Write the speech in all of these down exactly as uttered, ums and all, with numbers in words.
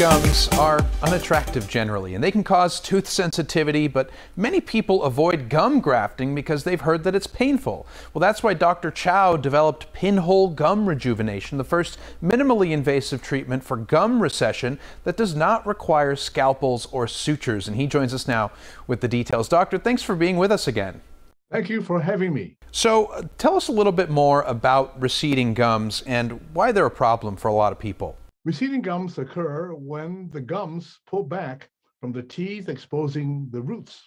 gums are unattractive generally, and they can cause tooth sensitivity, but many people avoid gum grafting because they've heard that it's painful. Well, that's why Doctor Chao developed Pinhole Gum Rejuvenation, the first minimally invasive treatment for gum recession that does not require scalpels or sutures. And he joins us now with the details. Doctor, thanks for being with us again. Thank you for having me. So uh, tell us a little bit more about receding gums and why they're a problem for a lot of people. Receding gums occur when the gums pull back from the teeth, exposing the roots.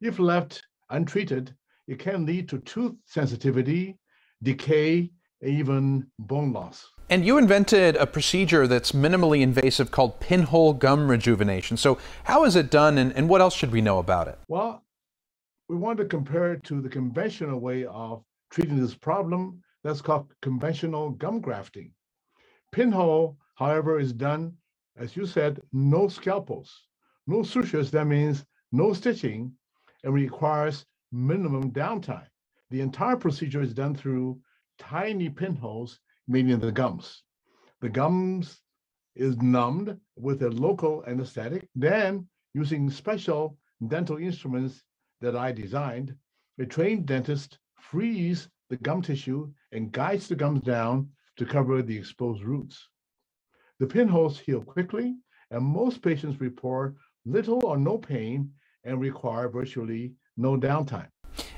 If left untreated, it can lead to tooth sensitivity, decay, and even bone loss. And you invented a procedure that's minimally invasive called pinhole gum rejuvenation. So how is it done, and, and what else should we know about it? Well, we want to compare it to the conventional way of treating this problem. That's called conventional gum grafting. Pinhole, however, is done, as you said, no scalpels, no sutures, that means no stitching, and requires minimum downtime. The entire procedure is done through tiny pinholes, meaning the gums. The gums is numbed with a local anesthetic, then using special dental instruments that I designed, a trained dentist frees the gum tissue and guides the gums down to cover the exposed roots. The pinholes heal quickly, and most patients report little or no pain and require virtually no downtime.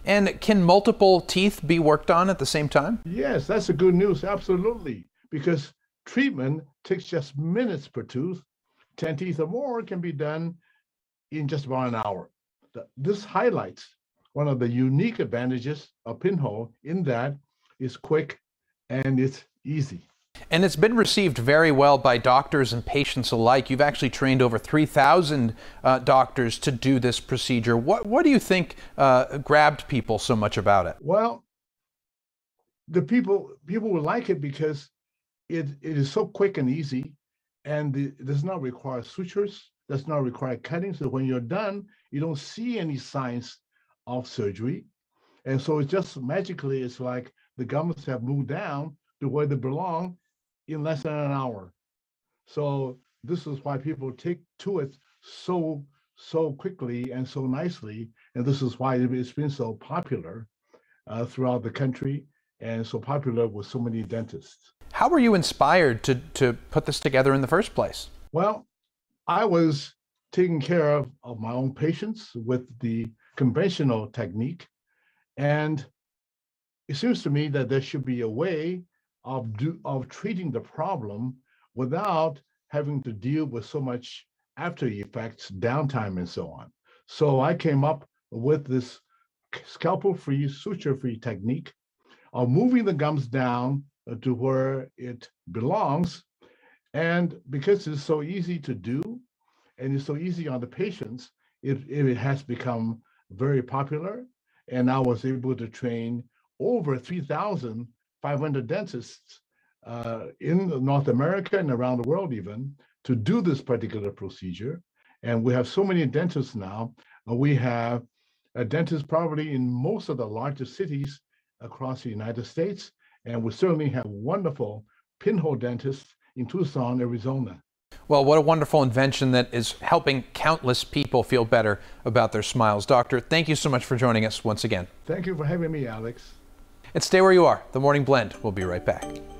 And can multiple teeth be worked on at the same time? Yes, that's the good news, absolutely, because treatment takes just minutes per tooth. ten teeth or more can be done in just about an hour. This highlights one of the unique advantages of pinhole, in that it's quick and it's easy. And it's been received very well by doctors and patients alike. You've actually trained over three thousand uh, doctors to do this procedure. What, what do you think uh, grabbed people so much about it? Well, the people people will like it because it, it is so quick and easy, and the, it does not require sutures, does not require cutting. So when you're done, you don't see any signs of surgery. And so it's just magically, it's like the gums have moved down to where they belong in less than an hour. So this is why people take to it so, so quickly and so nicely. And this is why it's been so popular uh, throughout the country, and so popular with so many dentists. How were you inspired to, to put this together in the first place? Well, I was taking care of, of my own patients with the conventional technique. And it seems to me that there should be a way Of, do, of treating the problem without having to deal with so much after effects, downtime, and so on. So I came up with this scalpel-free, suture-free technique of moving the gums down to where it belongs. And because it's so easy to do, and it's so easy on the patients, it, it has become very popular. And I was able to train over three thousand five hundred dentists uh, in North America and around the world even, to do this particular procedure. And we have so many dentists now. Uh, we have a dentist probably in most of the largest cities across the United States. And we certainly have wonderful pinhole dentists in Tucson, Arizona. Well, what a wonderful invention that is helping countless people feel better about their smiles. Doctor, thank you so much for joining us once again. Thank you for having me, Alex. And stay where you are. The Morning Blend will be right back.